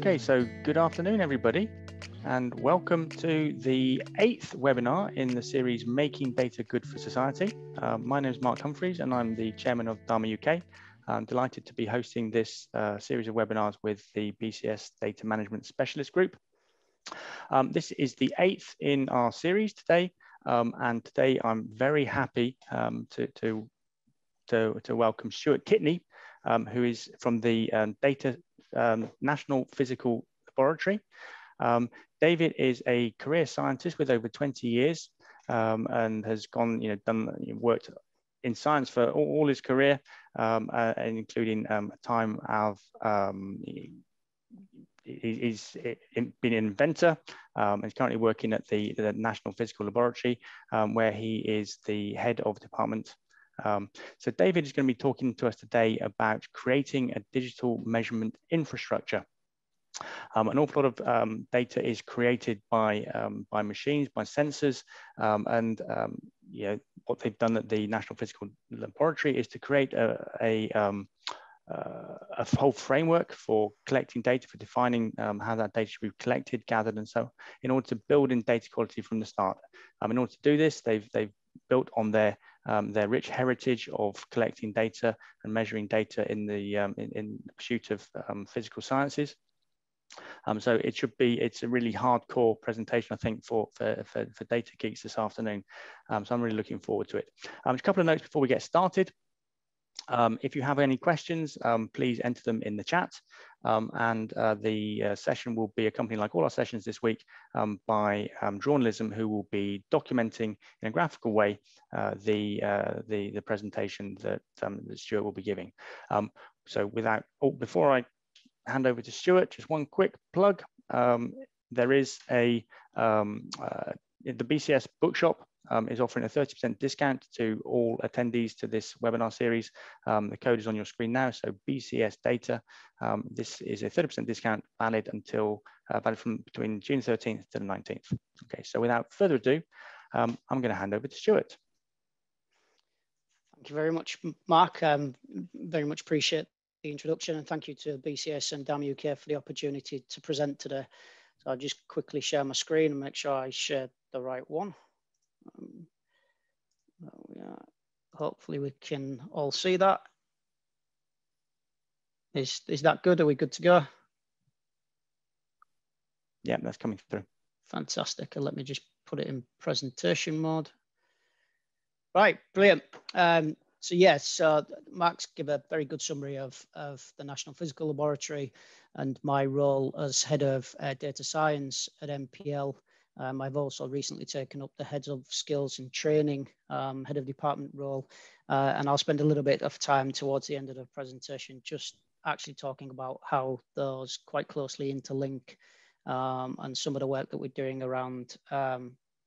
Okay, so good afternoon, everybody, and welcome to the 8th webinar in the series Making Data Good for Society. My name is Mark Humphreys, and I'm the chairman of DAMA UK. I'm delighted to be hosting this series of webinars with the BCS Data Management Specialist Group. This is the 8th in our series today, and today I'm very happy to welcome Stuart Kitney, who is from the National Physical Laboratory. David is a career scientist with over 20 years and has worked in science for all his career, including time of he's been an inventor. He's currently working at the National Physical Laboratory, where he is the head of department. So David is going to be talking to us today about creating a digital measurement infrastructure. An awful lot of data is created by machines, by sensors, and you know, what they've done at the National Physical Laboratory is to create a whole framework for collecting data, for defining how that data should be collected, gathered, and so in order to build in data quality from the start. In order to do this, they've built on their rich heritage of collecting data and measuring data in the pursuit of physical sciences. So it's a really hardcore presentation, I think, for data geeks this afternoon. So I'm really looking forward to it. Just a couple of notes before we get started. If you have any questions, please enter them in the chat. And the session will be accompanied, like all our sessions this week, by Jo Ann Lisum, who will be documenting in a graphical way the presentation that, that Stuart will be giving. Before I hand over to Stuart, just one quick plug. There is the BCS bookshop is offering a 30% discount to all attendees to this webinar series. The code is on your screen now, so BCS Data. This is a 30% discount valid until between June 13th to the 19th. Okay, so without further ado, I'm going to hand over to Stuart. Thank you very much, Mark. Very much appreciate the introduction, and thank you to BCS and DAMA UK for the opportunity to present today. So I'll just quickly share my screen and make sure I share the right one. There we are. Hopefully we can all see that. Is that good? Are we good to go? Yeah, that's coming through. Fantastic. And let me just put it in presentation mode. Right, brilliant. So yes, Mark's gave a very good summary of the National Physical Laboratory and my role as head of data science at NPL. I've also recently taken up the heads of skills and training, head of department role, and I'll spend a little bit of time towards the end of the presentation just actually talking about how those quite closely interlink and some of the work that we're doing around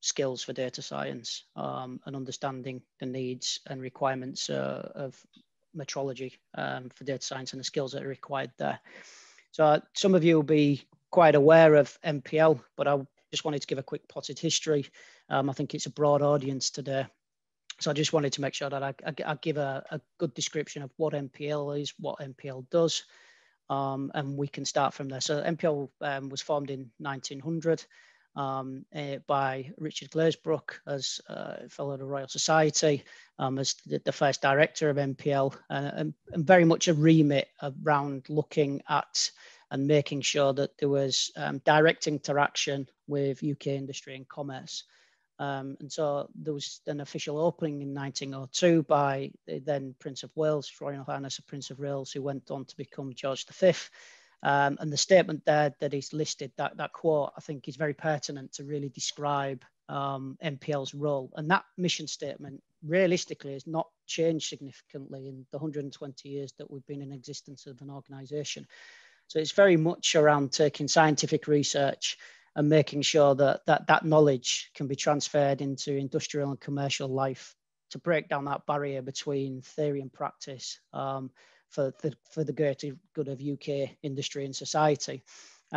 skills for data science and understanding the needs and requirements of metrology for data science and the skills that are required there. So some of you will be quite aware of NPL, but I'll just wanted to give a quick potted history. I think it's a broad audience today, so I just wanted to make sure that I give a good description of what NPL is, what NPL does, and we can start from there. So NPL was formed in 1900 by Richard Glazebrook as a fellow of the Royal Society, as the first director of NPL, and very much a remit around looking at and making sure that there was direct interaction with UK industry and commerce. And so there was an official opening in 1902 by the then Prince of Wales, Royal Highness of Prince of Wales, who went on to become George V. And the statement there that is listed, that quote, I think is very pertinent to really describe NPL's role. And that mission statement realistically has not changed significantly in the 120 years that we've been in existence of an organisation. So it's very much around taking scientific research and making sure that knowledge can be transferred into industrial and commercial life to break down that barrier between theory and practice for the greater good of UK industry and society.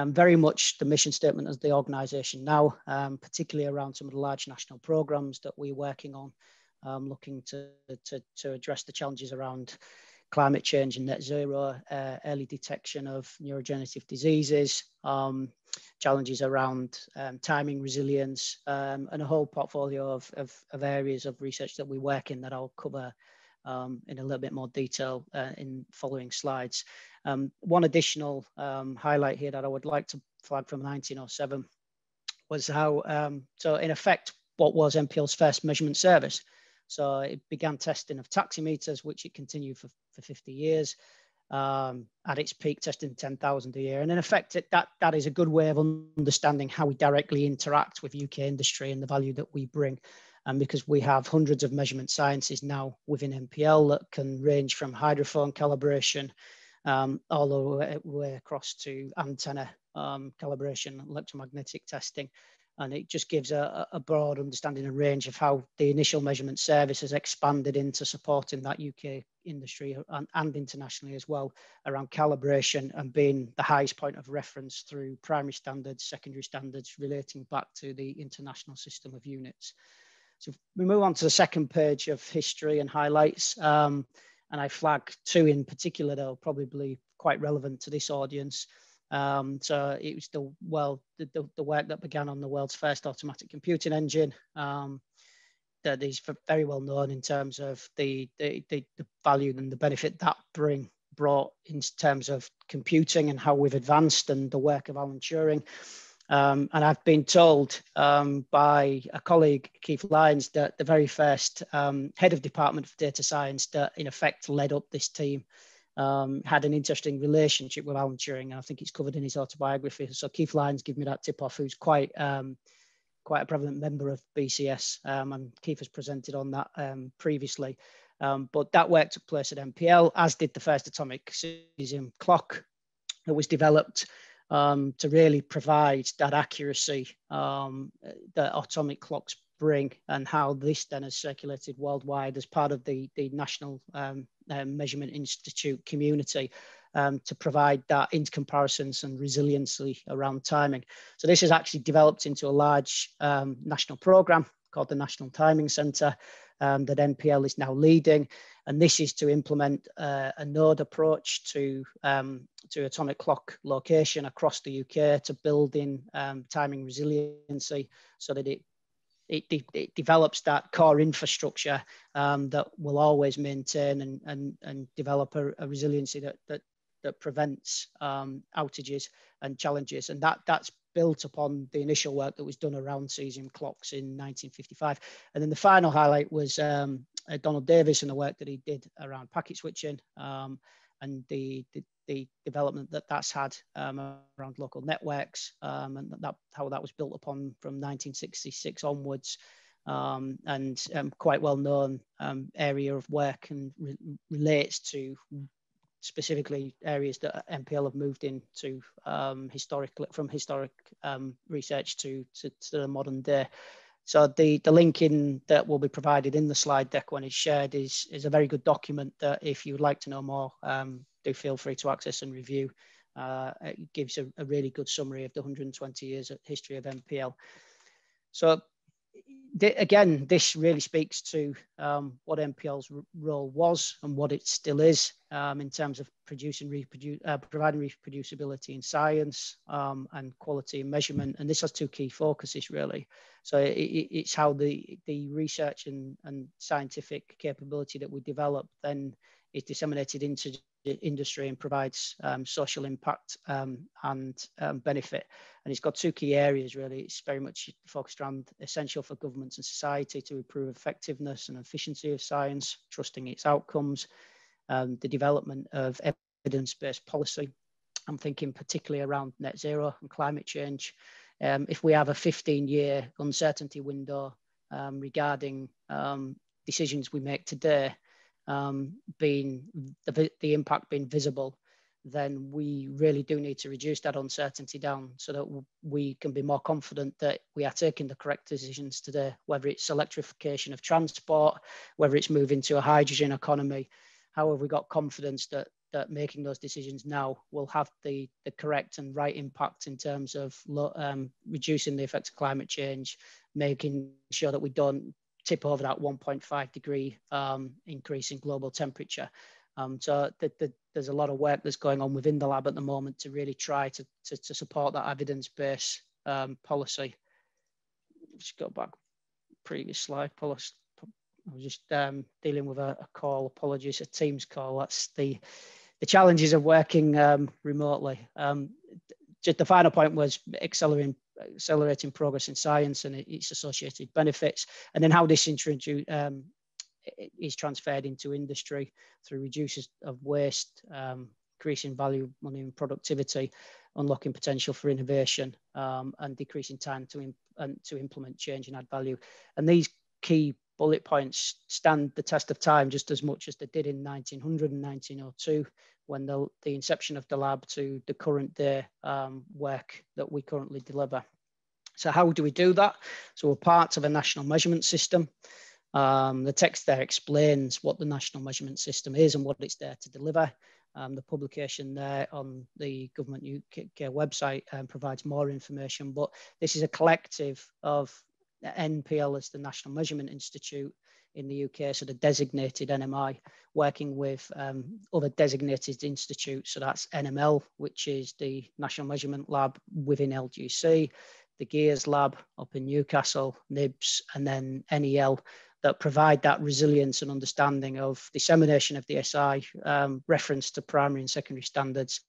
Very much the mission statement as the organisation now, particularly around some of the large national programmes that we're working on, looking to address the challenges around climate change and net zero, early detection of neurodegenerative diseases, challenges around timing, resilience, and a whole portfolio of areas of research that we work in that I'll cover in a little bit more detail in following slides. One additional highlight here that I would like to flag from 1907 was how, so in effect, what was MPL's first measurement service. So it began testing of taximeters, which it continued for 50 years. At its peak, testing 10,000 a yeyear. And in effect, that is a good way of understanding how we directly interact with UK industry and the value that we bring. And because we have hundreds of measurement sciences now within MPL that can range from hydrophone calibration all the way across to antenna calibration, electromagnetic testing. And it just gives a broad understanding and range of how the initial measurement service has expanded into supporting that UK industry and internationally as well around calibration and being the highest point of reference through primary standards, secondary standards relating back to the International System of Units. So if we move on to the second page of history and highlights. And I flag two in particular that are probably quite relevant to this audience. So it was the work that began on the world's first automatic computing engine that is very well known in terms of the value and the benefit that brought in terms of computing and how we've advanced, and the work of Alan Turing. And I've been told by a colleague, Keith Lyons, that the very first head of department for data science that in effect led up this team had an interesting relationship with Alan Turing, and I think it's covered in his autobiography. So Keith Lyons gave me that tip-off, who's quite a prevalent member of BCS, and Keith has presented on that previously. But that work took place at MPL, as did the first atomic cesium clock that was developed to really provide that accuracy that atomic clocks bring, and how this then has circulated worldwide as part of the National Measurement Institute community to provide that intercomparisons and resiliency around timing. So this has actually developed into a large national program called the National Timing Centre that NPL is now leading. And this is to implement a node approach to atomic clock location across the UK to build in timing resiliency, so that it develops that core infrastructure that will always maintain and develop a resiliency that prevents outages and challenges. And that's built upon the initial work that was done around cesium clocks in 1955. And then the final highlight was Donald Davis and the work that he did around packet switching and the development that's had around local networks and how that was built upon from 1966 onwards, and quite well known area of work, and relates to specifically areas that MPL have moved into historically, from historic research to the modern day. So the link in that will be provided in the slide deck when it's shared is a very good document that, if you'd like to know more, do feel free to access and review. It gives a really good summary of the 120 years of history of MPL. So again, this really speaks to what MPL's role was and what it still is in terms of providing reproducibility in science and quality and measurement. And this has two key focuses, really. So it's how the research and scientific capability that we develop then is disseminated into industry and provides social impact and benefit. And it's got two key areas, really. It's very much focused around essential for governments and society to improve effectiveness and efficiency of science, trusting its outcomes, the development of evidence-based policy. I'm thinking particularly around net zero and climate change. If we have a 15-year uncertainty window regarding decisions we make today, being the impact being visible, then we really do need to reduce that uncertainty down so that we can be more confident that we are taking the correct decisions today, whether it's electrification of transport, whether it's moving to a hydrogen economy. How have we got confidence that making those decisions now will have the correct and right impact in terms of reducing the effects of climate change, making sure that we don't tip over that 1.5 degree increase in global temperature. So there's a lot of work that's going on within the lab at the moment to really try to support that evidence-based policy. Just go back, previous slide, policy. I was just dealing with a call, apologies, a Teams call. That's the challenges of working remotely. Just the final point was accelerating progress in science and its associated benefits, and then how this is transferred into industry through reductions of waste, increasing value, money and productivity, unlocking potential for innovation, and decreasing time to implement change and add value. And these key bullet points stand the test of time just as much as they did in 1900 and 1902, when the inception of the lab to the current day work that we currently deliver. So how do we do that? So we're part of a national measurement system. The text there explains what the national measurement system is and what it's there to deliver. The publication there on the Government UK website provides more information, but this is a collective of NPL is the National Measurement Institute in the UK, so the designated NMI, working with other designated institutes. So that's NML, which is the National Measurement Lab within LGC, the Gears Lab up in Newcastle, NIBS, and then NEL, that provide that resilience and understanding of dissemination of the SI, reference to primary and secondary standards,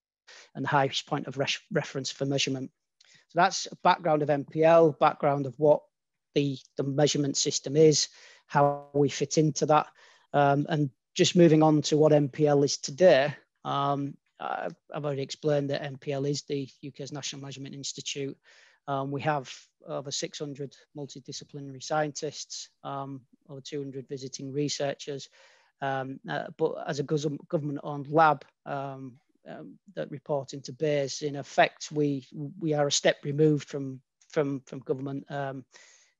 and the highest point of reference for measurement. So that's background of NPL, background of what the measurement system is, how we fit into that, and just moving on to what NPL is today. I've already explained that NPL is the UK's National Measurement Institute. We have over 600 multidisciplinary scientists, over 200 visiting researchers, but as a government-owned lab that report into BEIS, in effect, we are a step removed from government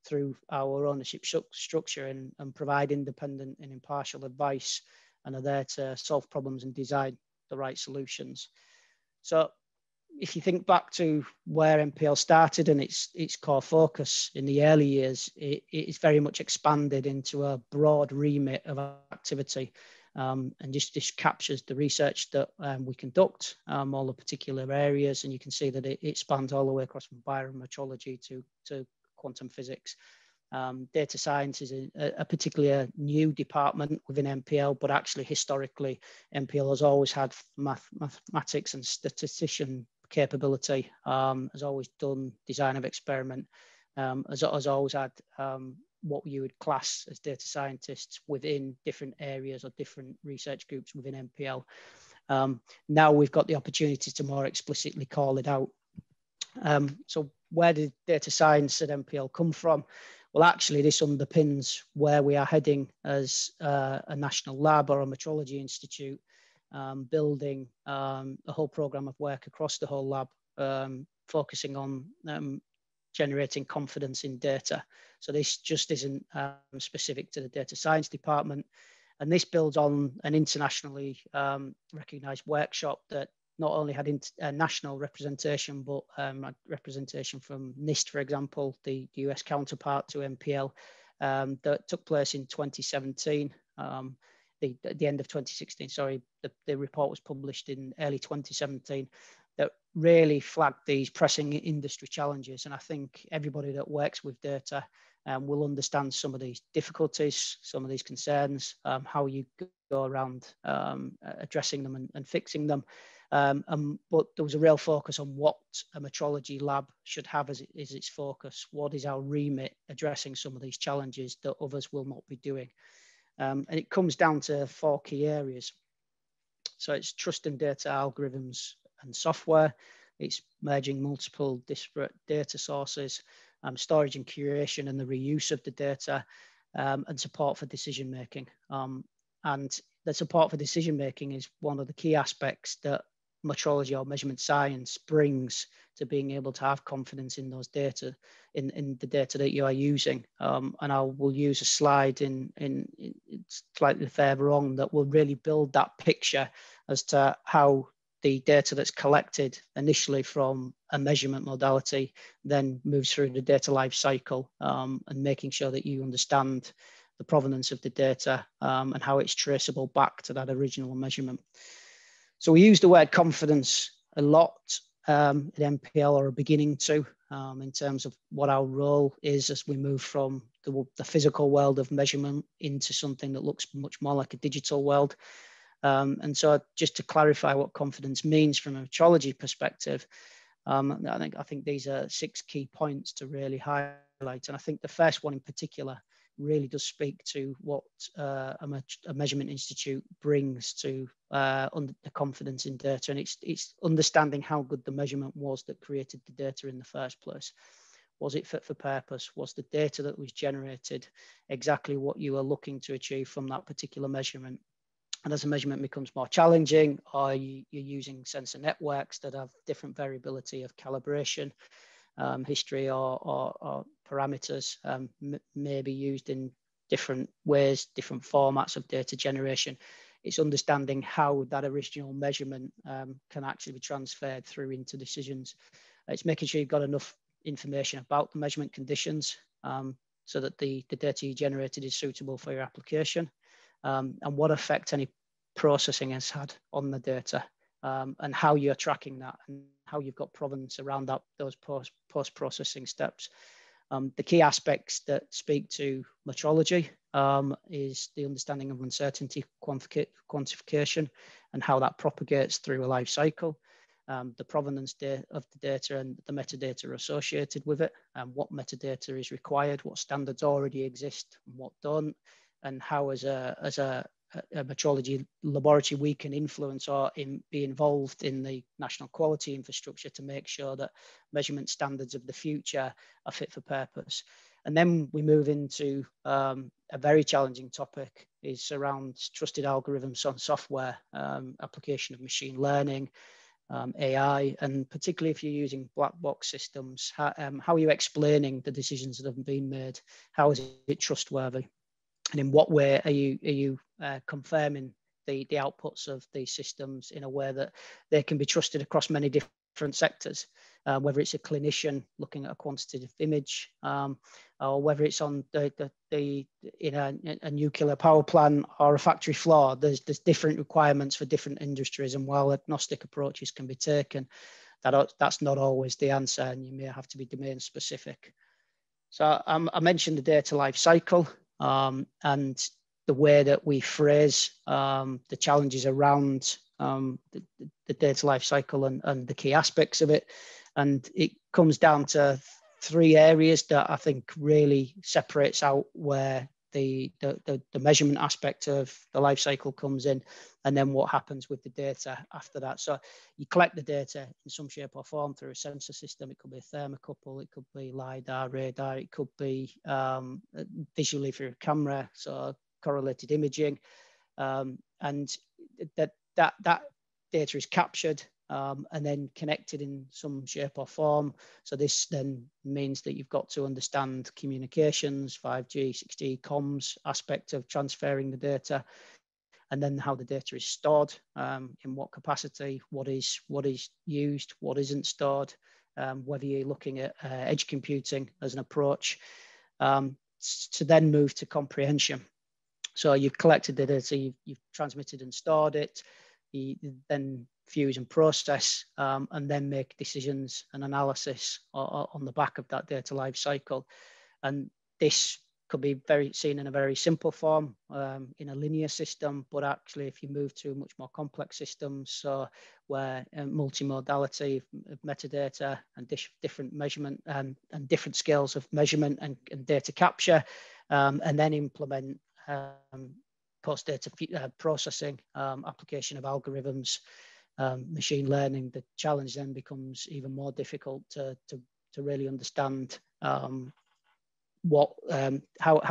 through our ownership structure and provide independent and impartial advice, and are there to solve problems and design the right solutions. So if you think back to where NPL started and its core focus in the early years, it's very much expanded into a broad remit of activity, and just captures the research that we conduct, all the particular areas, and you can see that it spans all the way across from biometrology to quantum physics. Data science is a particularly new department within NPL, but actually historically NPL has always had mathematics and statistician capability, has always done design of experiment, has always had what you would class as data scientists within different areas or different research groups within NPL. Now we've got the opportunity to more explicitly call it out. So where did data science at NPL come from? Well, actually, this underpins where we are heading as a national lab or a metrology institute, building a whole programme of work across the whole lab, focusing on generating confidence in data. So this just isn't specific to the data science department. And this builds on an internationally recognised workshop that not only had national representation, but representation from NIST, for example, the US counterpart to NPL, that took place in 2017, the end of 2016, sorry. The report was published in early 2017 that really flagged these pressing industry challenges. And I think everybody that works with data will understand some of these difficulties, some of these concerns, how you go around addressing them and fixing them. But there was a real focus on what a metrology lab should have as its focus. What is our remit addressing some of these challenges that others will not be doing? And it comes down to four key areas. So it's trust in data algorithms and software. It's merging multiple disparate data sources, storage and curation and the reuse of the data, and support for decision making. And the support for decision making is one of the key aspects that metrology or measurement science brings to being able to have confidence in those data, in the data that you are using. And I will use a slide in slightly further on that will really build that picture as to how the data that's collected initially from a measurement modality then moves through the data life cycle, and making sure that you understand the provenance of the data and how it's traceable back to that original measurement. So we use the word confidence a lot at NPL, or are beginning to, in terms of what our role is as we move from the physical world of measurement into something that looks much more like a digital world. And so just to clarify what confidence means from an metrology perspective, I think these are 6 key points to really highlight. And I think the first one in particular really does speak to what a measurement institute brings to the confidence in data. And it's understanding how good the measurement was that created the data in the first place. Was it fit for purpose? Was the data that was generated exactly what you are looking to achieve from that particular measurement? And as a measurement becomes more challenging, or you're using sensor networks that have different variability of calibration, history or parameters, may be used in different ways, different formats of data generation. It's understanding how that original measurement can actually be transferred through into decisions. It's making sure you've got enough information about the measurement conditions so that the data you generated is suitable for your application. And what effect any processing has had on the data, and how you're tracking that, and how you've got provenance around that, those post-processing steps. The key aspects that speak to metrology is the understanding of uncertainty quantification and how that propagates through a life cycle, the provenance of the data and the metadata associated with it, and what metadata is required, what standards already exist and what don't, and how as a metrology laboratory we can influence or be involved in the national quality infrastructure to make sure that measurement standards of the future are fit for purpose. And then we move into a very challenging topic, is around trusted algorithms on software, application of machine learning, AI, and particularly if you're using black box systems, how are you explaining the decisions that have been made? How is it trustworthy? And in what way are you confirming the outputs of these systems in a way that they can be trusted across many different sectors, whether it's a clinician looking at a quantitative image, or whether it's on in a nuclear power plant or a factory floor. There's different requirements for different industries, and while agnostic approaches can be taken, that's not always the answer, and you may have to be domain specific. So I mentioned the data life cycle. And the way that we phrase the challenges around the data life cycle and the key aspects of it. And it comes down to 3 areas that I think really separates out where the measurement aspect of the life cycle comes in, and then what happens with the data after that. So you collect the data in some shape or form through a sensor system. It could be a thermocouple, it could be LiDAR, radar, it could be visually through a camera, so correlated imaging, and that data is captured and then connected in some shape or form. So this then means that you've got to understand communications, 5G, 6G, comms aspect of transferring the data, and then how the data is stored, in what capacity, what is used, what isn't stored, whether you're looking at edge computing as an approach, to then move to comprehension. So you've collected the data, you've transmitted and stored it, you then fuse and process, and then make decisions and analysis on the back of that data life cycle. And this could be seen in a very simple form, in a linear system, but actually if you move to much more complex systems, so where multimodality of metadata and different measurement and different scales of measurement and data capture, and then implement post-data processing, application of algorithms, machine learning, the challenge then becomes even more difficult to really understand how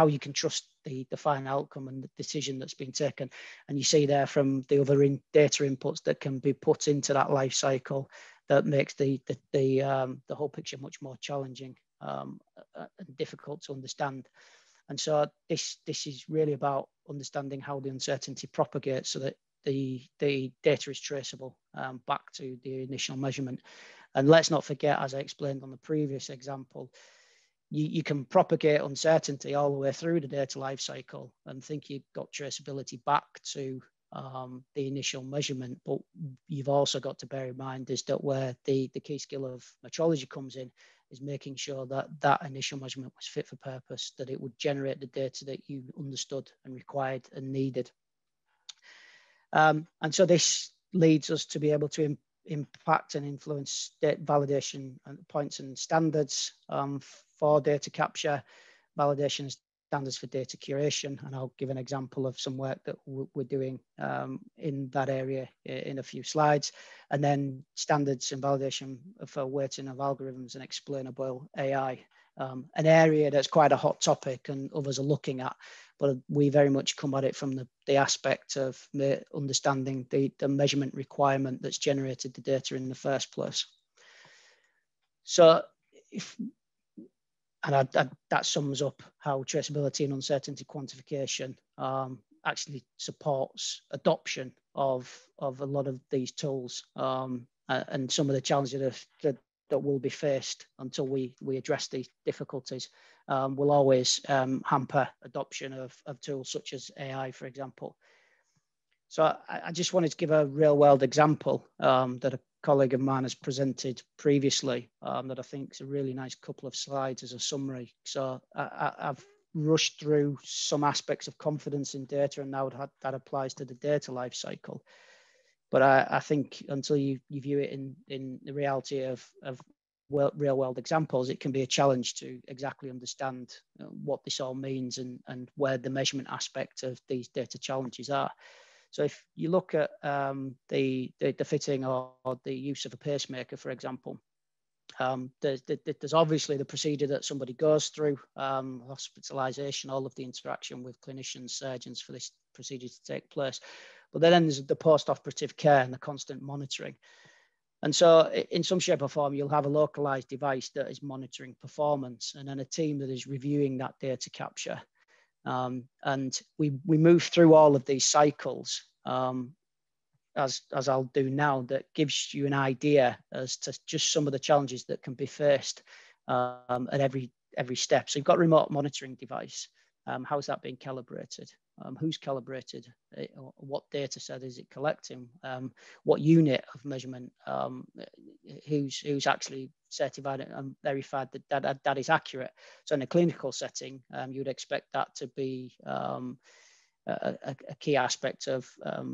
you can trust the final outcome and the decision that's been taken. And you see there from the other data inputs that can be put into that life cycle that makes the whole picture much more challenging and difficult to understand. And so this is really about understanding how the uncertainty propagates so that the data is traceable back to the initial measurement. And let's not forget, as I explained on the previous example, you can propagate uncertainty all the way through the data lifecycle and think you've got traceability back to the initial measurement. But you've also got to bear in mind is that where the key skill of metrology comes in is making sure that that initial measurement was fit for purpose, that it would generate the data that you understood and required and needed. And so this leads us to be able to impact and influence data validation and points and standards for data capture, validation standards for data curation. And I'll give an example of some work that we're doing in that area in a few slides. And then standards and validation for weighting of algorithms and explainable AI, an area that's quite a hot topic and others are looking at, but we very much come at it from the aspect of understanding the measurement requirement that's generated the data in the first place. So that sums up how traceability and uncertainty quantification actually supports adoption of a lot of these tools and some of the challenges that will be faced until we address these difficulties will always hamper adoption of tools such as AI, for example. So I just wanted to give a real world example that a colleague of mine has presented previously that I think is a really nice couple of slides as a summary. So I've rushed through some aspects of confidence in data and now that applies to the data lifecycle. But I think until you view it in the reality of real world examples, it can be a challenge to exactly understand what this all means and where the measurement aspect of these data challenges are. So if you look at the fitting or the use of a pacemaker, for example, there's obviously the procedure that somebody goes through, hospitalization, all of the interaction with clinicians, surgeons for this procedure to take place. But then there's the post-operative care and the constant monitoring. And so in some shape or form, you'll have a localized device that is monitoring performance and then a team that is reviewing that data capture. And we move through all of these cycles, as I'll do now, that gives you an idea as to just some of the challenges that can be faced at every step. So you've got remote monitoring device. How's that being calibrated? Who's calibrated? What data set is it collecting? What unit of measurement? Who's actually certified and verified that is accurate? So in a clinical setting, you'd expect that to be a key aspect of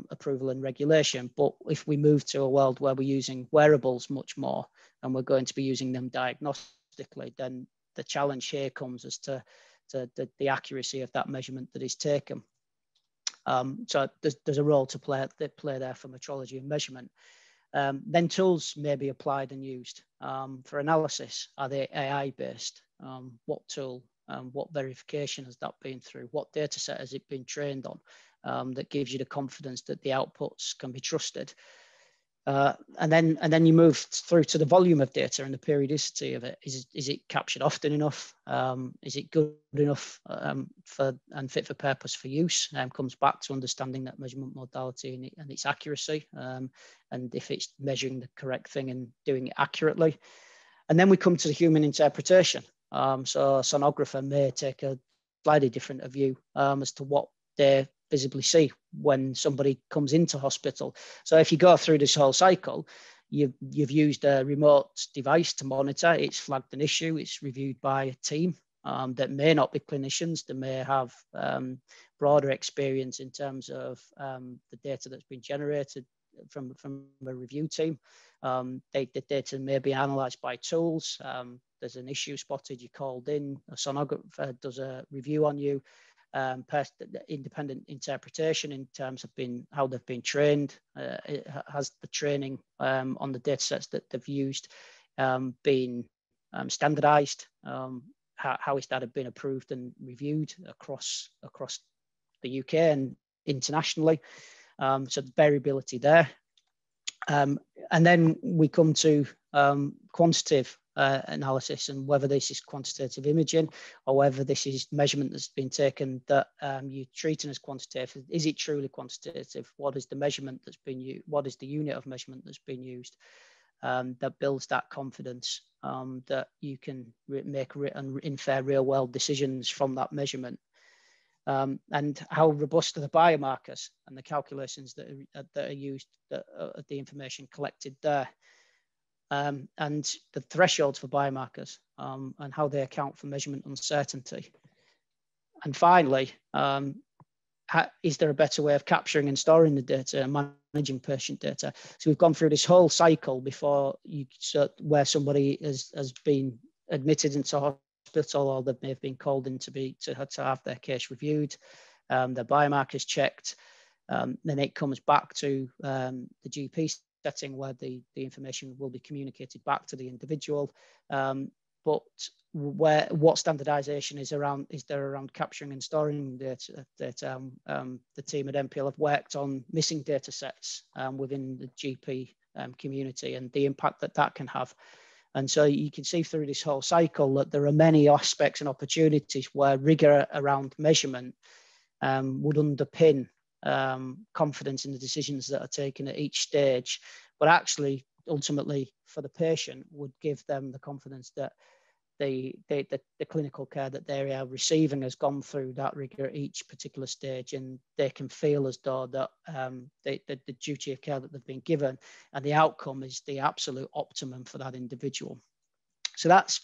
approval and regulation. But if we move to a world where we're using wearables much more and we're going to be using them diagnostically, then the challenge here comes as to the accuracy of that measurement that is taken. So there's a role to play there for metrology and measurement. Then tools may be applied and used for analysis. Are they AI based? What tool? What verification has that been through? What data set has it been trained on that gives you the confidence that the outputs can be trusted? And then you move through to the volume of data and the periodicity of it. Is it captured often enough? Is it good enough and fit for purpose for use? Comes back to understanding that measurement modality and its accuracy, and if it's measuring the correct thing and doing it accurately. And then we come to the human interpretation. So a sonographer may take a slightly different view as to what they're visibly see when somebody comes into hospital. So if you go through this whole cycle, you've used a remote device to monitor, it's flagged an issue, it's reviewed by a team that may not be clinicians, that may have broader experience in terms of the data that's been generated from a review team. The data may be analysed by tools, there's an issue spotted, you're called in, a sonographer does a review on you, independent interpretation in terms of how they've been trained, has the training on the data sets that they've used been standardized, how is that have been approved and reviewed across the UK and internationally, so the variability there. And then we come to quantitative analysis and whether this is quantitative imaging or whether this is measurement that's been taken that you're treating as quantitative. Is it truly quantitative? What is the measurement that's been used? What is the unit of measurement that's been used? that builds that confidence that you can make fair real world decisions from that measurement. And how robust are the biomarkers and the calculations that are used, the information collected there, and the thresholds for biomarkers and how they account for measurement uncertainty. And finally, is there a better way of capturing and storing the data and managing patient data? So we've gone through this whole cycle before where somebody has been admitted into hospital, or that may have been called in to have their case reviewed, their biomarkers checked. Then it comes back to the GP setting, where the information will be communicated back to the individual. But what standardisation is there around capturing and storing data that the team at NPL have worked on missing data sets within the GP community, and the impact that that can have. And so you can see through this whole cycle that there are many aspects and opportunities where rigour around measurement would underpin confidence in the decisions that are taken at each stage, but actually ultimately for the patient would give them the confidence that the clinical care that they are receiving has gone through that rigour at each particular stage, and they can feel as though that the duty of care that they've been given and the outcome is the absolute optimum for that individual. So that's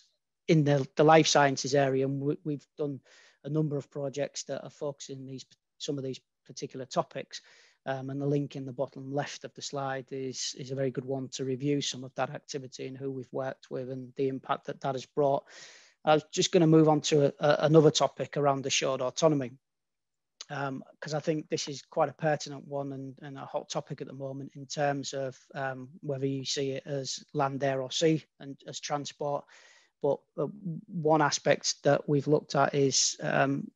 in the life sciences area, and we've done a number of projects that are focusing some of these particular topics. And the link in the bottom left of the slide is a very good one to review some of that activity and who we've worked with and the impact that that has brought. I was just going to move on to another topic around assured autonomy, because I think this is quite a pertinent one and a hot topic at the moment in terms of whether you see it as land, air or sea and as transport. But one aspect that we've looked at is from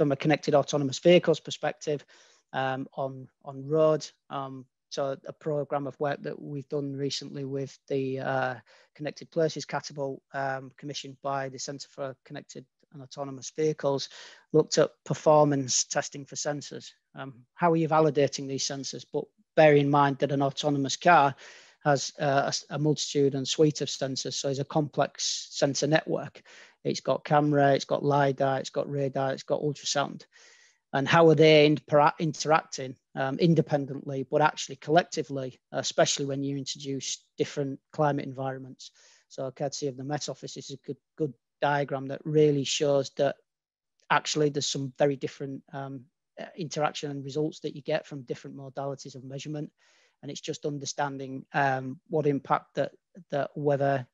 a connected autonomous vehicles perspective, on road. So a programme of work that we've done recently with the Connected Places Catapult, commissioned by the Centre for Connected and Autonomous Vehicles, looked at performance testing for sensors. How are you validating these sensors? But bear in mind that an autonomous car has a multitude and suite of sensors, so it's a complex sensor network. It's got camera, it's got LiDAR, it's got radar, it's got ultrasound. And how are they interacting independently, but actually collectively, especially when you introduce different climate environments. So courtesy of the Met Office, this is a good diagram that really shows that actually there's some very different interaction and results that you get from different modalities of measurement. And it's just understanding what impact that weather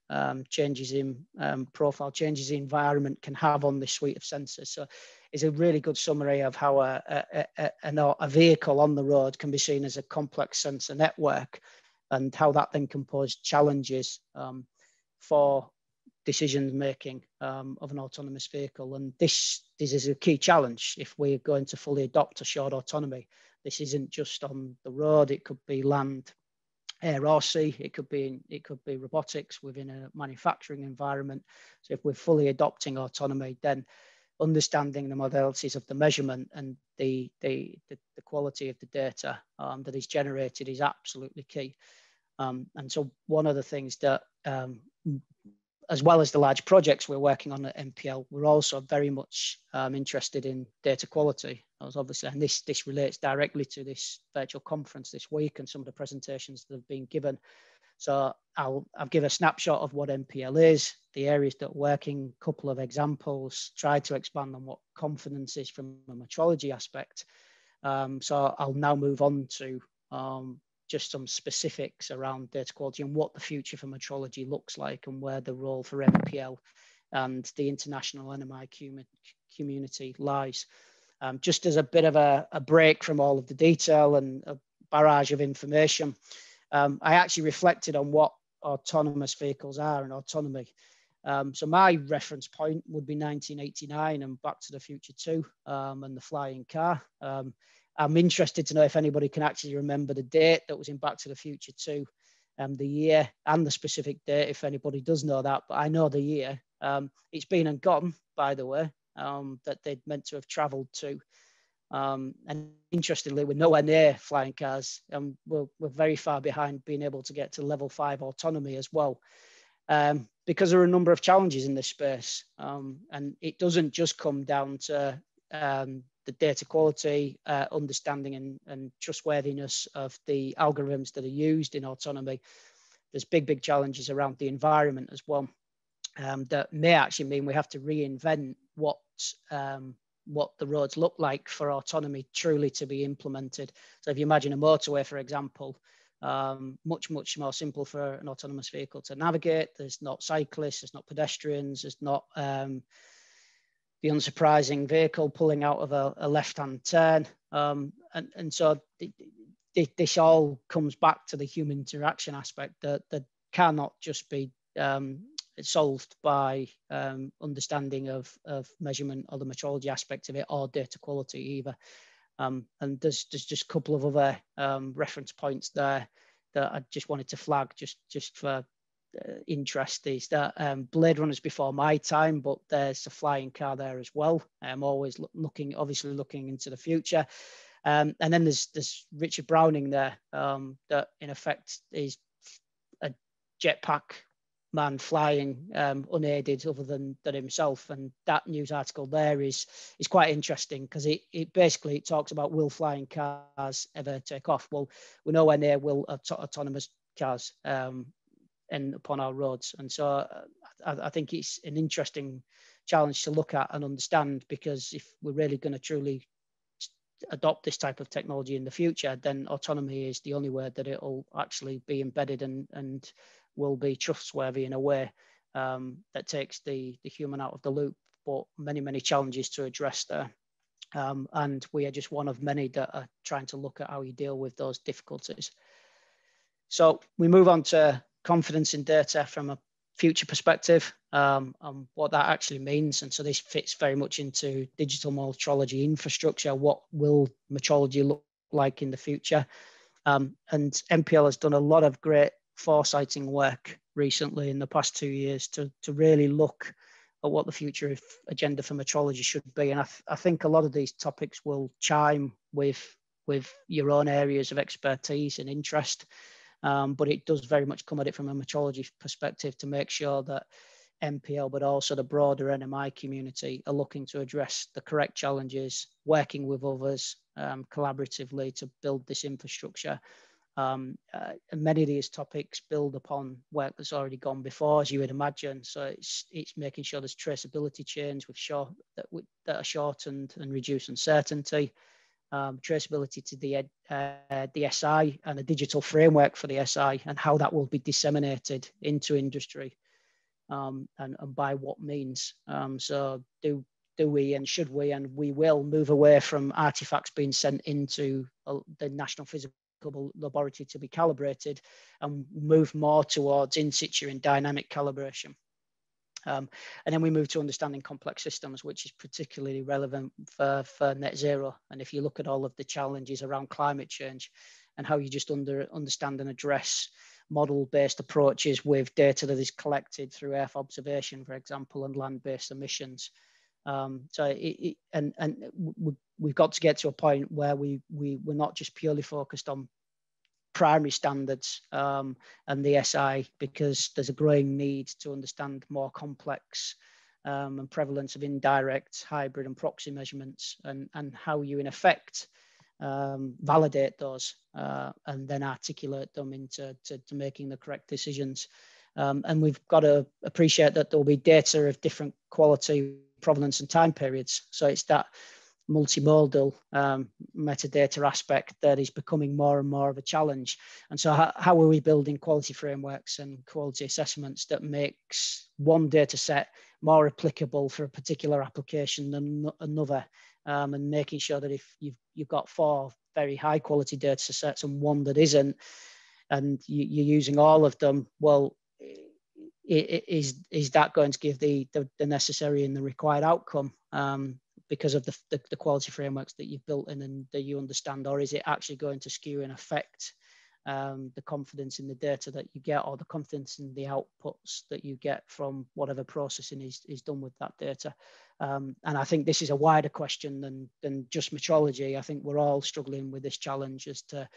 changes in profile, changes in environment can have on this suite of sensors. So it's a really good summary of how a vehicle on the road can be seen as a complex sensor network, and how that then can pose challenges for decision making of an autonomous vehicle. And this is a key challenge if we're going to fully adopt assured autonomy. This isn't just on the road, it could be land, air or sea, it could be robotics within a manufacturing environment. So if we're fully adopting autonomy, then understanding the modalities of the measurement and the quality of the data that is generated is absolutely key. And so one of the things that, as well as the large projects we're working on at NPL, we're also very much interested in data quality. And this relates directly to this virtual conference this week and some of the presentations that have been given. So I'll give a snapshot of what NPL is, the areas that are working, a couple of examples, try to expand on what confidence is from a metrology aspect. So I'll now move on to just some specifics around data quality and what the future for metrology looks like, and where the role for NPL and the international NMI community lies. Just as a bit of a break from all of the detail and a barrage of information, I actually reflected on what autonomous vehicles are and autonomy. So my reference point would be 1989 and Back to the Future 2 and the flying car. I'm interested to know if anybody can actually remember the date that was in Back to the Future 2, the year and the specific date, if anybody does know that, but I know the year. It's been and gone, by the way, that they'd meant to have travelled to. And interestingly, we're nowhere near flying cars, and we're very far behind being able to get to level 5 autonomy as well, because there are a number of challenges in this space. And it doesn't just come down to the data quality, understanding and trustworthiness of the algorithms that are used in autonomy. There's big challenges around the environment as well, that may actually mean we have to reinvent what the roads look like for autonomy truly to be implemented. So if you imagine a motorway, for example, much more simple for an autonomous vehicle to navigate. There's not cyclists, there's not pedestrians, there's not the unsurprising vehicle pulling out of a left-hand turn. And so this all comes back to the human interaction aspect that cannot just be solved by understanding of measurement or the metrology aspect of it, or data quality either. And there's just a couple of other reference points there that I just wanted to flag just for interest. Is that Blade Runner's before my time, but there's a flying car there as well. I'm always obviously looking into the future. And then there's Richard Browning there, that in effect is a jetpack man flying unaided other than himself. And that news article there is quite interesting, because it basically talks about, will flying cars ever take off? Well, we're nowhere near will autonomous cars end upon our roads. And so I think it's an interesting challenge to look at and understand, because if we're really going to truly adopt this type of technology in the future, then autonomy is the only way that it will actually be embedded and will be trustworthy in a way that takes the human out of the loop. But many challenges to address there, and we are just one of many that are trying to look at how you deal with those difficulties. So we move on to confidence in data from a future perspective, and what that actually means. And so this fits very much into digital metrology infrastructure. What will metrology look like in the future? And NPL has done a lot of great foresighting work recently in the past 2 years to really look at what the future agenda for metrology should be. And I think a lot of these topics will chime with your own areas of expertise and interest. But it does very much come at it from a metrology perspective to make sure that NPL, but also the broader NMI community, are looking to address the correct challenges, working with others collaboratively to build this infrastructure. And many of these topics build upon work that's already gone before, as you would imagine. So it's making sure there's traceability chains that are shortened and reduce uncertainty. Traceability to the SI, and a digital framework for the SI, and how that will be disseminated into industry, and by what means. So do we, and should we, and we will move away from artifacts being sent into the National Physical Laboratory to be calibrated, and move more towards in situ and dynamic calibration. And then we move to understanding complex systems, which is particularly relevant for net zero. And if you look at all of the challenges around climate change, and how you just understand and address model-based approaches with data that is collected through Earth observation, for example, and land-based emissions. So and we've got to get to a point where we're not just purely focused on primary standards and the SI, because there's a growing need to understand more complex and prevalence of indirect, hybrid and proxy measurements, and how you in effect validate those and then articulate them into making the correct decisions. And we've got to appreciate that there will be data of different quality, provenance and time periods. So it's that multimodal metadata aspect that is becoming more and more of a challenge. And so how are we building quality frameworks and quality assessments that makes one data set more applicable for a particular application than another, and making sure that if you've got 4 very high quality data sets and one that isn't, and you're using all of them, well, is that going to give the necessary and the required outcome? Because of the quality frameworks that you've built in and that you understand, or is it actually going to skew and affect the confidence in the data that you get, or the confidence in the outputs that you get from whatever processing is done with that data. And I think this is a wider question than just metrology. I think we're all struggling with this challenge as to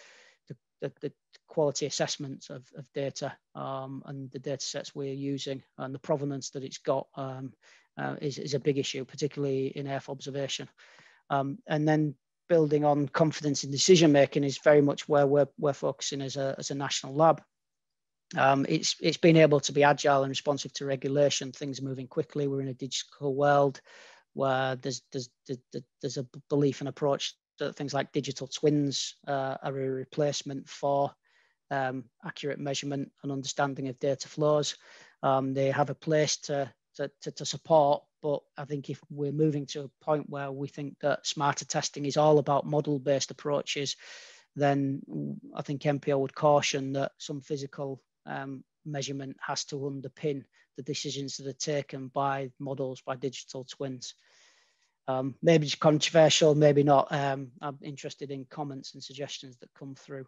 the quality assessments of data and the data sets we're using, and the provenance that it's got is a big issue, particularly in Earth observation. And then building on confidence in decision making is very much where we're focusing as a national lab. It's been able to be agile and responsive to regulation. Things are moving quickly. We're in a digital world where there's a belief and approach that things like digital twins are a replacement for accurate measurement and understanding of data flows. They have a place to support, but I think if we're moving to a point where we think that smarter testing is all about model-based approaches, then I think MPO would caution that some physical measurement has to underpin the decisions that are taken by models, by digital twins. Maybe it's controversial, maybe not. I'm interested in comments and suggestions that come through.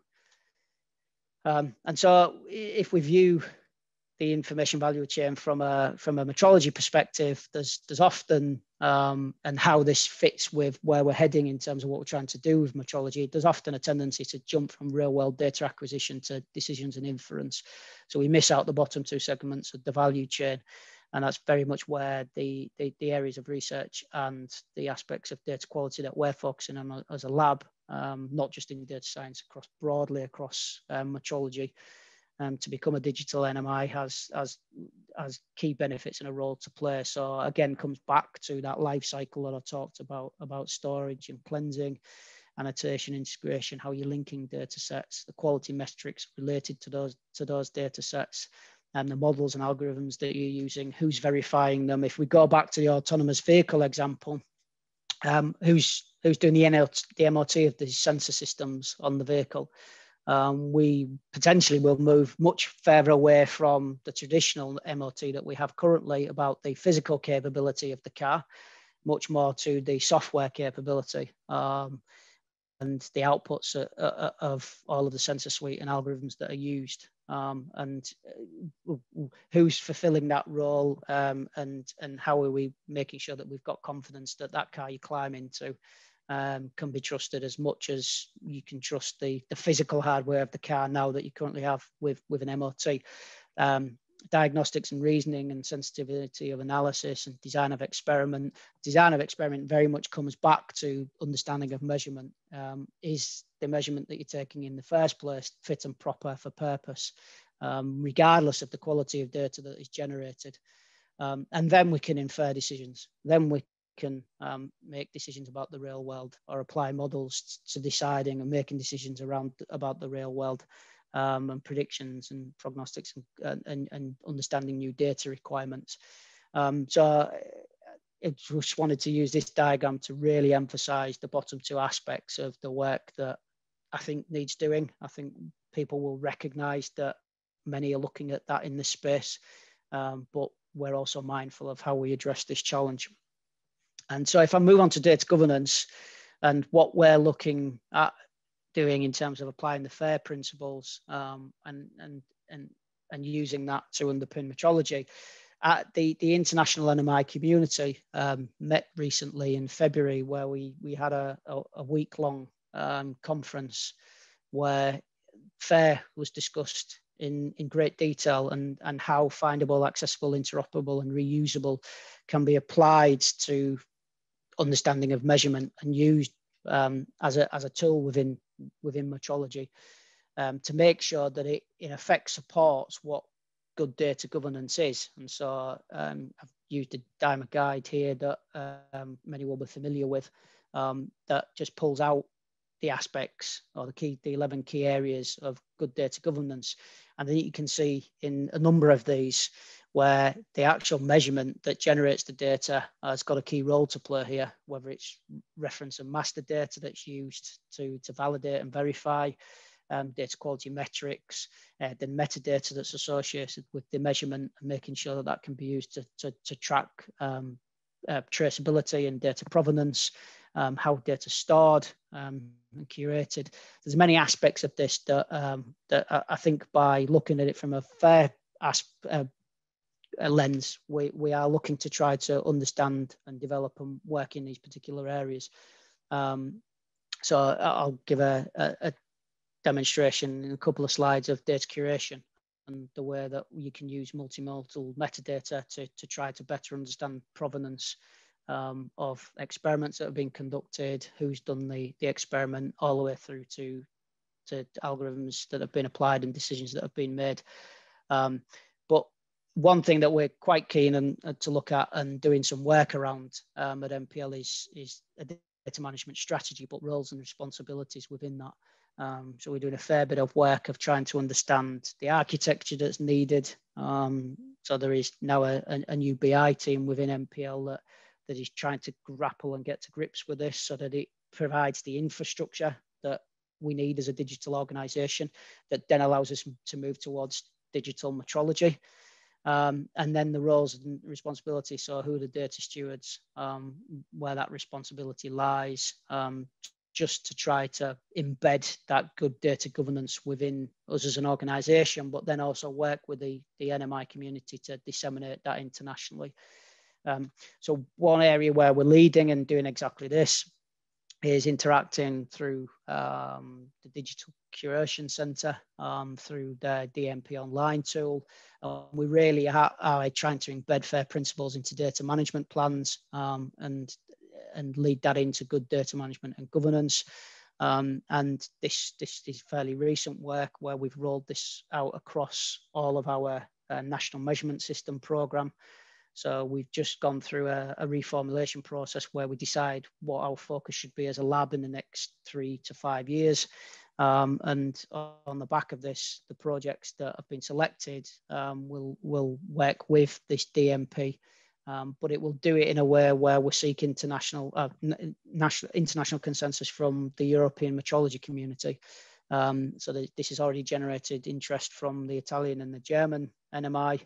And so if we view the information value chain from a metrology perspective, there's often, and how this fits with where we're heading in terms of what we're trying to do with metrology, there's often a tendency to jump from real world data acquisition to decisions and inference. So we miss out the bottom two segments of the value chain. And that's very much where the areas of research and the aspects of data quality that we're focusing on as a lab, not just in data science, broadly across metrology, to become a digital NMI has key benefits and a role to play. So again, comes back to that life cycle that I talked about storage and cleansing, annotation, integration, how you're linking data sets, the quality metrics related to those data sets, and the models and algorithms that you're using, who's verifying them. If we go back to the autonomous vehicle example, who's doing the MOT of the sensor systems on the vehicle? We potentially will move much further away from the traditional MOT that we have currently about the physical capability of the car, much more to the software capability. And the outputs of all of the sensor suite and algorithms that are used, and who's fulfilling that role, and how are we making sure that we've got confidence that that car you climb into can be trusted as much as you can trust the physical hardware of the car now that you currently have with an MOT. Diagnostics and reasoning and sensitivity of analysis and design of experiment very much comes back to understanding of measurement. Is the measurement that you're taking in the first place fit and proper for purpose, regardless of the quality of data that is generated? And then we can infer decisions, then we can make decisions about the real world, or apply models to deciding and making decisions about the real world. And predictions and prognostics and understanding new data requirements. So I just wanted to use this diagram to really emphasize the bottom two aspects of the work that I think needs doing. I think people will recognize that many are looking at that in this space, but we're also mindful of how we address this challenge. And so if I move on to data governance and what we're looking at doing in terms of applying the FAIR principles and using that to underpin metrology. The international NMI community met recently in February, where we had a week-long conference where FAIR was discussed in great detail, and how findable, accessible, interoperable and reusable can be applied to understanding of measurement and used as a tool within metrology, to make sure that it in effect supports what good data governance is. And so I've used a DAMA guide here that many will be familiar with, that just pulls out the aspects, or the 11 key areas of good data governance. And then you can see in a number of these where the actual measurement that generates the data has got a key role to play here, whether it's reference and master data that's used to validate and verify, data quality metrics, the metadata that's associated with the measurement, and making sure that that can be used to track traceability and data provenance, how data is stored and curated. There's many aspects of this that, that I think by looking at it from a FAIR lens, we are looking to try to understand and develop and work in these particular areas. So I'll give a demonstration in a couple of slides of data curation and the way that you can use multimodal metadata to try to better understand provenance of experiments that have been conducted, who's done the experiment, all the way through to algorithms that have been applied and decisions that have been made. But one thing that we're quite keen and to look at and doing some work around at NPL is a data management strategy, but roles and responsibilities within that. So we're doing a fair bit of work of trying to understand the architecture that's needed. So there is now a new BI team within NPL that is trying to grapple and get to grips with this, so that it provides the infrastructure that we need as a digital organisation that then allows us to move towards digital metrology. And then the roles and responsibilities, so who are the data stewards, where that responsibility lies, just to try to embed that good data governance within us as an organisation, but then also work with the NMI community to disseminate that internationally. So one area where we're leading and doing exactly this is interacting through the Digital Curation Centre, through their DMP online tool. We really are trying to embed FAIR principles into data management plans and lead that into good data management and governance. And this is fairly recent work where we've rolled this out across all of our National Measurement System programme. So we've just gone through a reformulation process where we decide what our focus should be as a lab in the next 3 to 5 years. And on the back of this, the projects that have been selected will work with this DMP. But it will do it in a way where we seek international consensus from the European metrology community. So this has already generated interest from the Italian and the German NMI.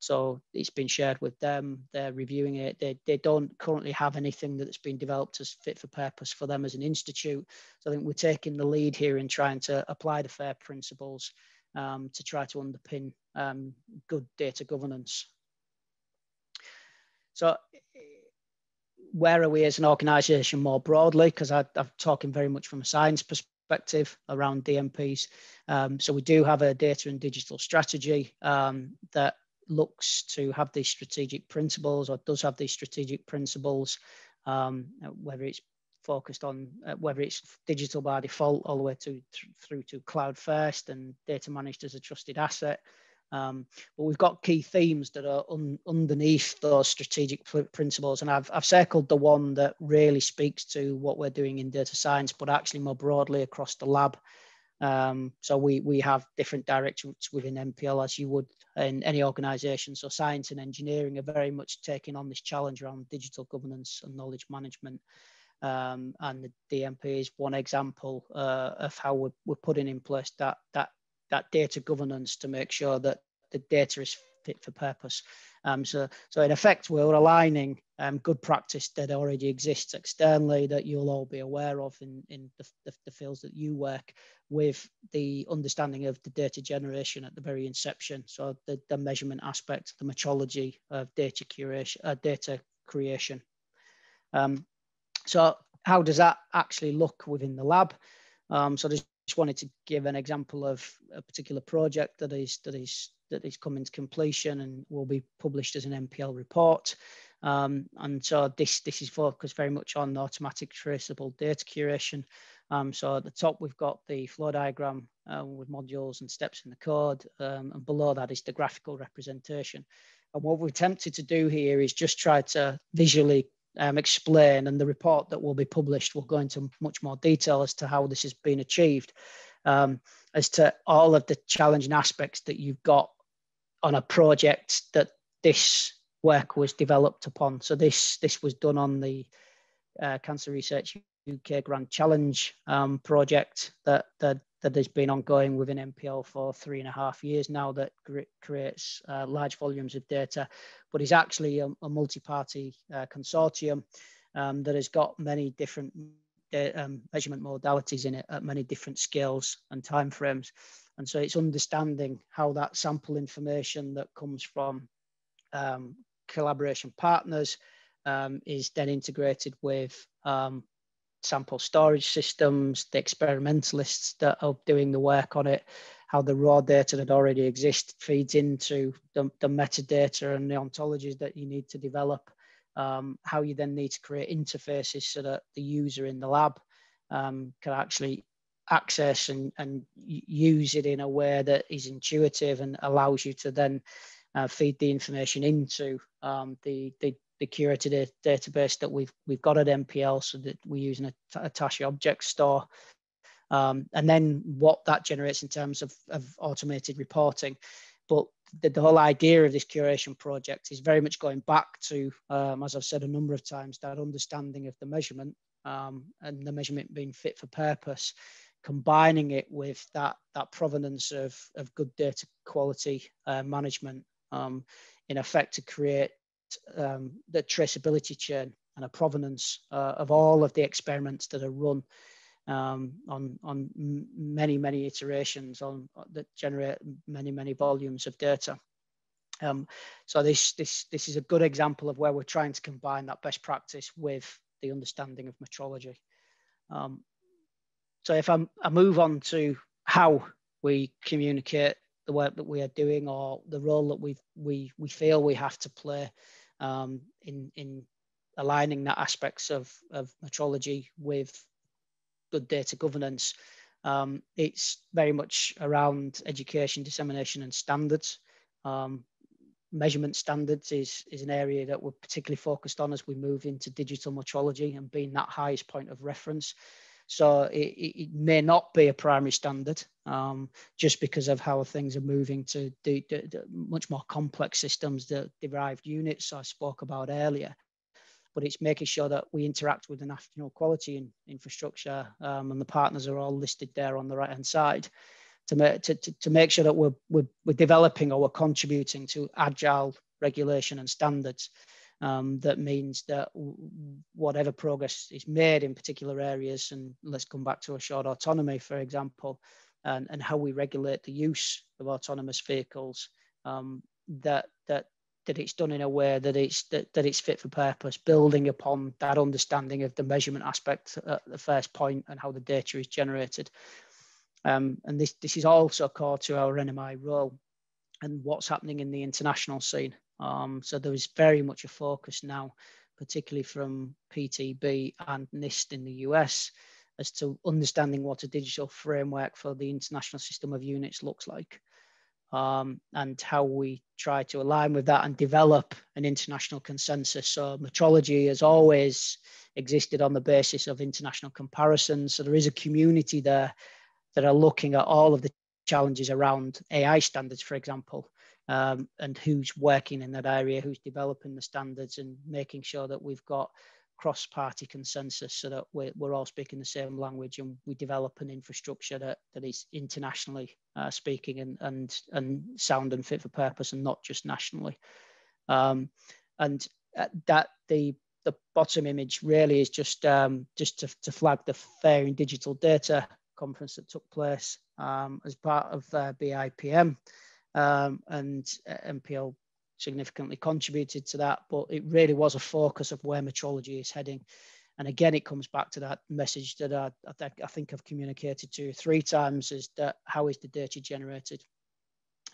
So it's been shared with them. They're reviewing it. They don't currently have anything that's been developed as fit for purpose for them as an institute. So I think we're taking the lead here in trying to apply the FAIR principles to try to underpin good data governance. So where are we as an organisation more broadly? Because I'm talking very much from a science perspective around DMPs. So we do have a data and digital strategy that looks to have these strategic principles, or does have these strategic principles, whether it's focused on, whether it's digital by default all the way to, through to cloud first and data managed as a trusted asset. But we've got key themes that are underneath those strategic principles, and I've circled the one that really speaks to what we're doing in data science, but actually more broadly across the lab. So we have different directorates within NPL, as you would in any organisation. So science and engineering are very much taking on this challenge around digital governance and knowledge management. And the DMP is one example of how we're putting in place that data governance to make sure that the data is fit for purpose. So in effect, we're aligning good practice that already exists externally that you'll all be aware of in the fields that you work, with the understanding of the data generation at the very inception. So the measurement aspect, the metrology of data creation. So how does that actually look within the lab? So there's just wanted to give an example of a particular project that is coming to completion and will be published as an NPL report. And so this is focused very much on automatic traceable data curation. So at the top, we've got the flow diagram with modules and steps in the code. And below that is the graphical representation. And what we've attempted to do here is just try to visually explain, and the report that will be published will go into much more detail as to how this has been achieved, as to all of the challenging aspects that you've got on a project that this work was developed upon. So this was done on the Cancer Research UK Grand Challenge project that has been ongoing within NPL for 3.5 years now, that creates large volumes of data, but is actually a multi-party consortium that has got many different measurement modalities in it at many different scales and timeframes. And so it's understanding how that sample information that comes from collaboration partners is then integrated with sample storage systems, the experimentalists that are doing the work on it, how the raw data that already exists feeds into the metadata and the ontologies that you need to develop, how you then need to create interfaces so that the user in the lab can actually access and use it in a way that is intuitive and allows you to then feed the information into the curated database that we've got at NPL, so that we're using a Tashi object store. And then what that generates in terms of automated reporting. But the whole idea of this curation project is very much going back to, as I've said a number of times, that understanding of the measurement and the measurement being fit for purpose, combining it with that provenance of good data quality management, in effect to create the traceability chain and a provenance of all of the experiments that are run on many iterations that generate many volumes of data. So this is a good example of where we're trying to combine that best practice with the understanding of metrology. So if I move on to how we communicate the work that we are doing, or the role that we feel we have to play in aligning that aspects of metrology with good data governance, it's very much around education, dissemination and standards. Measurement standards is an area that we're particularly focused on as we move into digital metrology and being that highest point of reference. So it may not be a primary standard just because of how things are moving to the much more complex systems, the derived units I spoke about earlier. But it's making sure that we interact with the national quality and infrastructure, and the partners are all listed there on the right-hand side, to make sure that we're developing, or we're contributing to, agile regulation and standards. That means that whatever progress is made in particular areas, and let's come back to assured autonomy, for example, and how we regulate the use of autonomous vehicles, that it's done in a way that it's fit for purpose, building upon that understanding of the measurement aspect at the first point and how the data is generated. And this is also core to our NMI role and what's happening in the international scene. So there is very much a focus now, particularly from PTB and NIST in the US, as to understanding what a digital framework for the International System of Units looks like, and how we try to align with that and develop an international consensus. So metrology has always existed on the basis of international comparisons. So there is a community there that are looking at all of the challenges around AI standards, for example, and who's working in that area, who's developing the standards, and making sure that we've got cross-party consensus so that we're all speaking the same language, and we develop an infrastructure that is internationally speaking and sound and fit for purpose, and not just nationally. And that the bottom image really is just to flag the FAIR in digital data conference that took place as part of BIPM. And NPL significantly contributed to that, but it really was a focus of where metrology is heading. And again, it comes back to that message that I think I've communicated to 3 times, is that how is the data generated?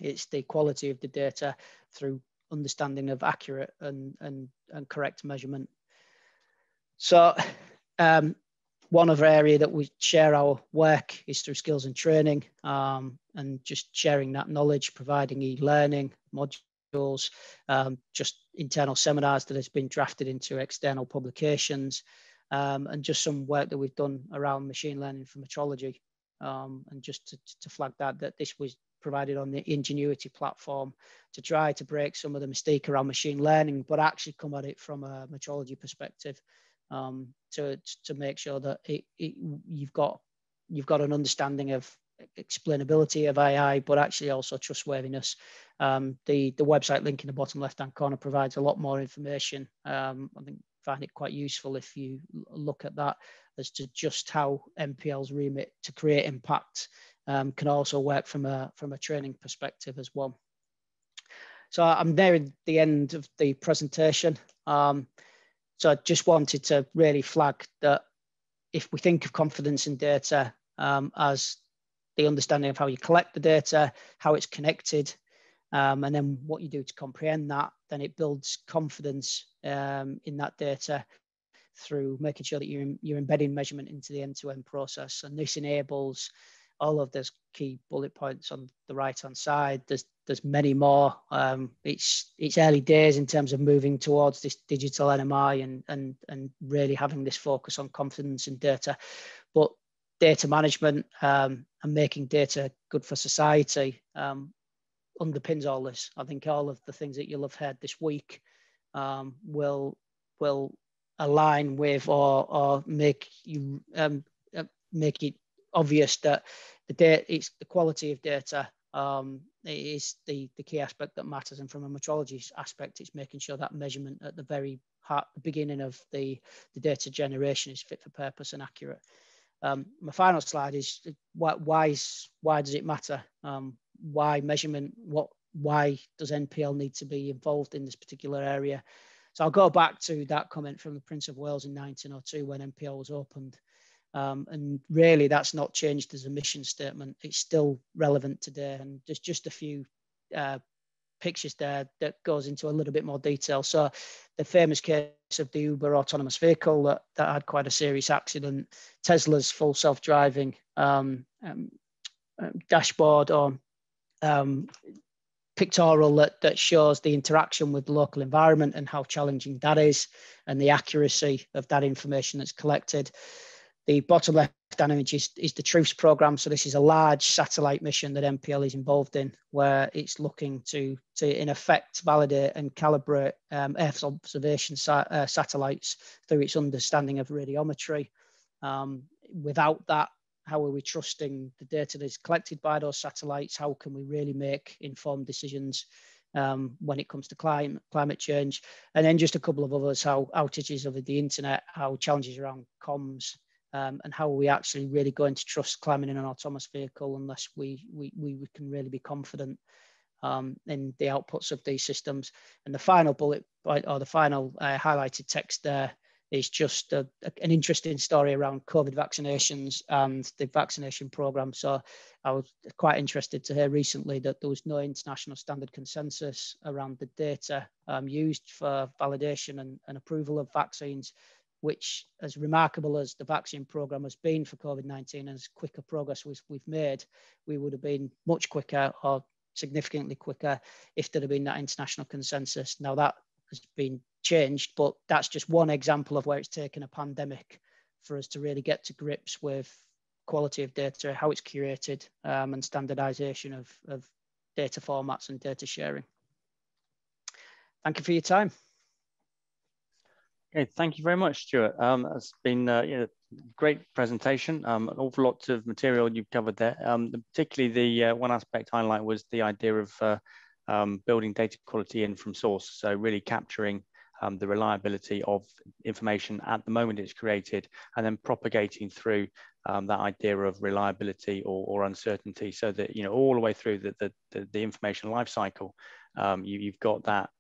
It's the quality of the data through understanding of accurate and correct measurement. So one other area that we share our work is through skills and training, and just sharing that knowledge, providing e-learning modules, just internal seminars that has been drafted into external publications, and just some work that we've done around machine learning for metrology. And just to flag that this was provided on the Ingenuity platform to try to break some of the mystique around machine learning, but actually come at it from a metrology perspective. To make sure that you've got an understanding of explainability of AI, but actually also trustworthiness. The website link in the bottom left-hand corner provides a lot more information. I think find it quite useful if you look at that as to just how NPL's remit to create impact can also work from a training perspective as well. So I'm nearing the end of the presentation. So I just wanted to really flag that if we think of confidence in data as the understanding of how you collect the data, how it's connected, and then what you do to comprehend that, then it builds confidence in that data through making sure that you're embedding measurement into the end-to-end process. And this enables all of those key bullet points on the right-hand side. There's many more. It's early days in terms of moving towards this digital NMI and really having this focus on confidence in data. But data management and making data good for society underpins all this. I think all of the things that you'll have heard this week will align with or make you make it obvious that the data, it's the quality of data is the key aspect that matters. And from a metrology aspect, it's making sure that measurement at the very heart, the beginning of the data generation is fit for purpose and accurate. My final slide is why does it matter? Why measurement? Why does NPL need to be involved in this particular area? So I'll go back to that comment from the Prince of Wales in 1902 when NPL was opened. And really, that's not changed as a mission statement. It's still relevant today. And there's just a few pictures there that goes into a little bit more detail. So the famous case of the Uber autonomous vehicle that had quite a serious accident, Tesla's full self-driving dashboard or pictorial that shows the interaction with the local environment and how challenging that is and the accuracy of that information that's collected. The bottom left image is the Truths program. So this is a large satellite mission that NPL is involved in, where it's looking to in effect, validate and calibrate Earth's observation satellites through its understanding of radiometry. Without that, how are we trusting the data that is collected by those satellites? How can we really make informed decisions when it comes to climate change? And then just a couple of others, how outages of the internet, how challenges around comms, and how are we actually really going to trust climbing in an autonomous vehicle unless we can really be confident in the outputs of these systems? And the final bullet or the final highlighted text there is just an interesting story around COVID vaccinations and the vaccination program. So I was quite interested to hear recently that there was no international standard consensus around the data used for validation and approval of vaccines, which, as remarkable as the vaccine program has been for COVID-19 and as quicker progress we've made, we would have been much quicker or significantly quicker if there had been that international consensus. Now that has been changed, but that's just one example of where it's taken a pandemic for us to really get to grips with quality of data, how it's curated and standardization of data formats and data sharing. Thank you for your time. Okay, thank you very much, Stuart. It's been great presentation, an awful lot of material you've covered there. Particularly the one aspect highlight was the idea of building data quality in from source. So really capturing the reliability of information at the moment it's created and then propagating through that idea of reliability or uncertainty, so that all the way through the information lifecycle, you've got that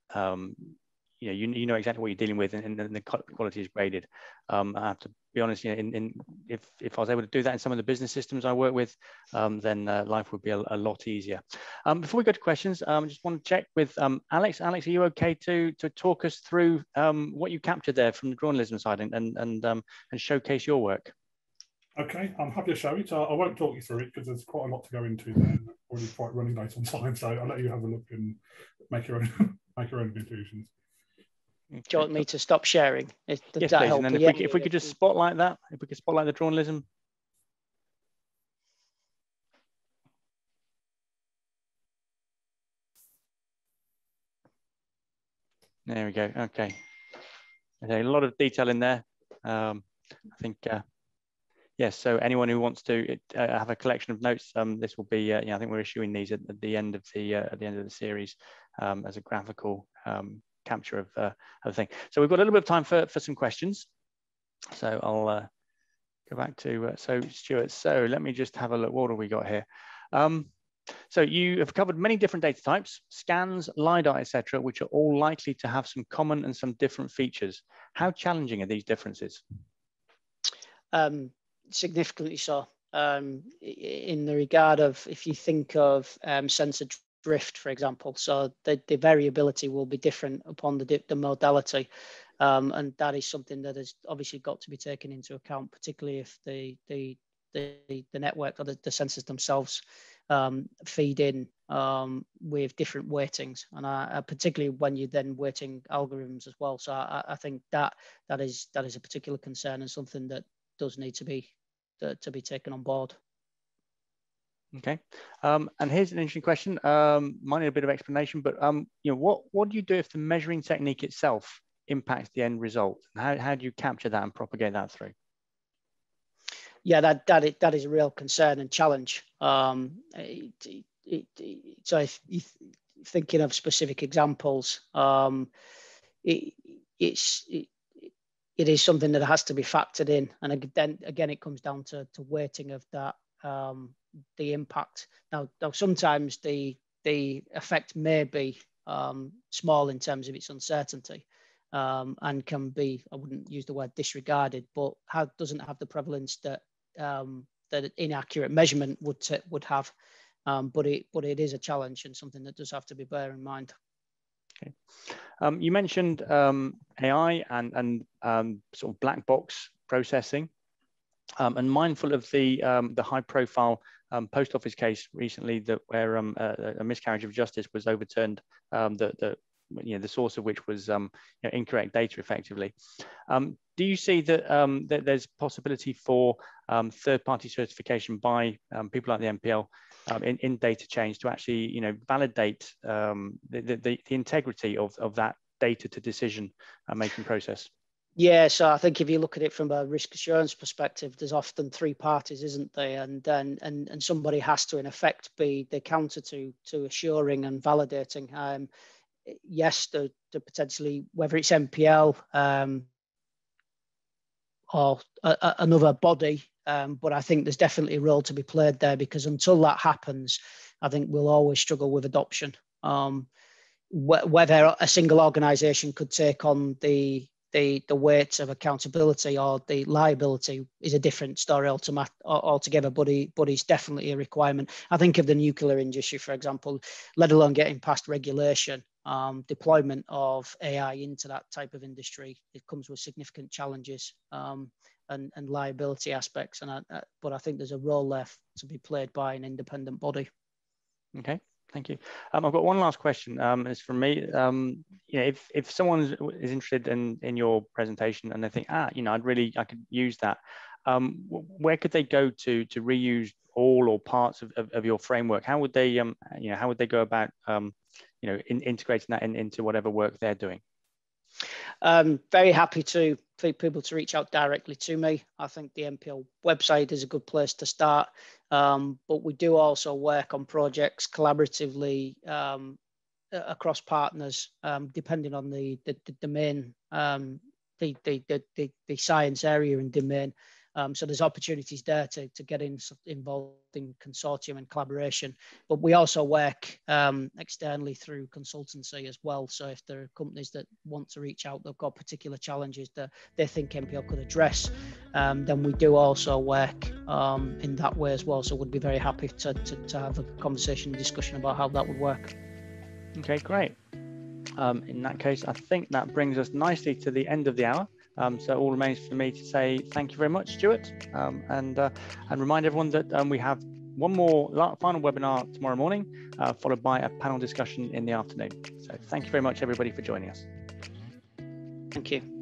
you know exactly what you're dealing with, and the quality is graded. I have to be honest, if I was able to do that in some of the business systems I work with, then life would be a lot easier. Before we go to questions, I just want to check with Alex. Alex, are you okay to talk us through what you captured there from the journalism side and showcase your work? Okay, I'm happy to show it. I won't talk you through it because there's quite a lot to go into there. I'm already quite running late on time, so I'll let you have a look and make your own make your own conclusions. Do you want me to stop sharing? Does yes, that please. Help? And then if we could just spotlight that, if we could spotlight the journalism. There we go. Okay. There's a lot of detail in there. I think, yes, so anyone who wants to have a collection of notes, this will be, I think we're issuing these at the end of the series as a graphical capture of the thing. So we've got a little bit of time for some questions. So I'll go back to, so Stuart, so let me just have a look. What have we got here? So you have covered many different data types, scans, LiDAR, etc., which are all likely to have some common and some different features. How challenging are these differences? Significantly so. In the regard of, if you think of sensor drift, for example, so the variability will be different upon the modality. And that is something that has obviously got to be taken into account, particularly if the network or the sensors themselves feed in with different weightings, and particularly when you're then weighting algorithms as well. So I think that is a particular concern and something that does need to be taken on board. Okay, and here's an interesting question. Might need a bit of explanation, but you know, what do you do if the measuring technique itself impacts the end result? How do you capture that and propagate that through? Yeah, that is a real concern and challenge. So if you're thinking of specific examples, it is something that has to be factored in. And then again, it comes down to weighting of that, the impact. Now sometimes the effect may be small in terms of its uncertainty. And can be, I wouldn't use the word disregarded, but doesn't have the prevalence that that inaccurate measurement would have. But it is a challenge and something that does have to be borne in mind. Okay, you mentioned AI and sort of black box processing, and mindful of the high profile post office case recently where a miscarriage of justice was overturned. The source of which was incorrect data, effectively. Do you see that there's possibility for third-party certification by people like the NPL in data change to actually validate the integrity of that data to decision making process? Yeah, so I think if you look at it from a risk assurance perspective, there's often three parties, isn't there? And somebody has to in effect be the counter to assuring and validating. Yes, the potentially, whether it's NPL or another body, but I think there's definitely a role to be played there, because until that happens, I think we'll always struggle with adoption. Whether a single organisation could take on the weight of accountability or the liability is a different story altogether, but it's definitely a requirement. I think of the nuclear industry, for example, let alone getting past regulation, deployment of AI into that type of industry, it comes with significant challenges and liability aspects. But I think there's a role left to be played by an independent body. Okay. Thank you. I've got one last question. It's from me. If someone is interested in your presentation and they think, I could use that. Where could they go to reuse all or parts of your framework? How would they, how would they go about, integrating that into whatever work they're doing? Very happy for people to reach out directly to me. I think the NPL website is a good place to start, but we do also work on projects collaboratively across partners, depending on the domain, the science area and domain. So there's opportunities there to get involved in consortium and collaboration, but we also work externally through consultancy as well. So if there are companies that want to reach out, they've got particular challenges that they think NPL could address, then we do also work in that way as well. So we'd be very happy to have a conversation and discussion about how that would work. Okay, great. In that case, I think that brings us nicely to the end of the hour. So all remains for me to say thank you very much, Stuart, and remind everyone that we have one more final webinar tomorrow morning, followed by a panel discussion in the afternoon. So thank you very much, everybody, for joining us. Thank you.